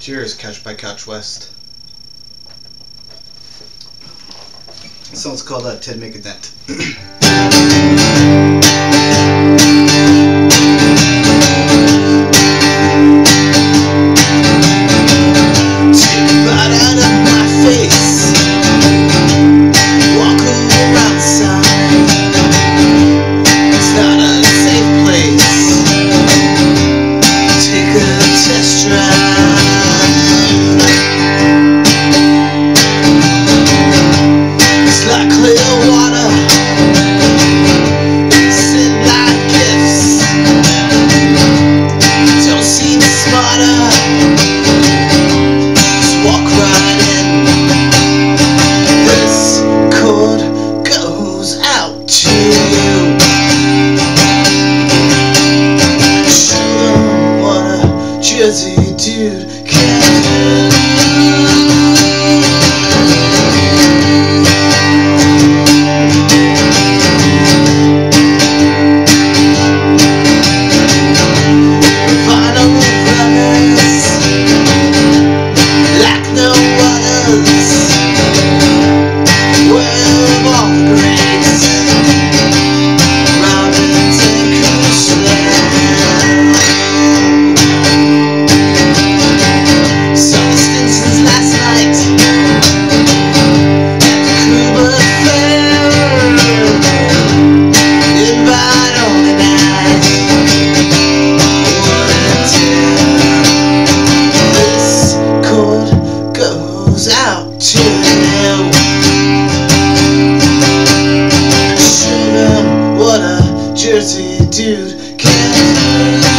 Cheers, Couch by Couch West. So it's called Ted Make a Dent. Jersey dude, can't final runners like no others. Well, all grace. Jersey dude, can't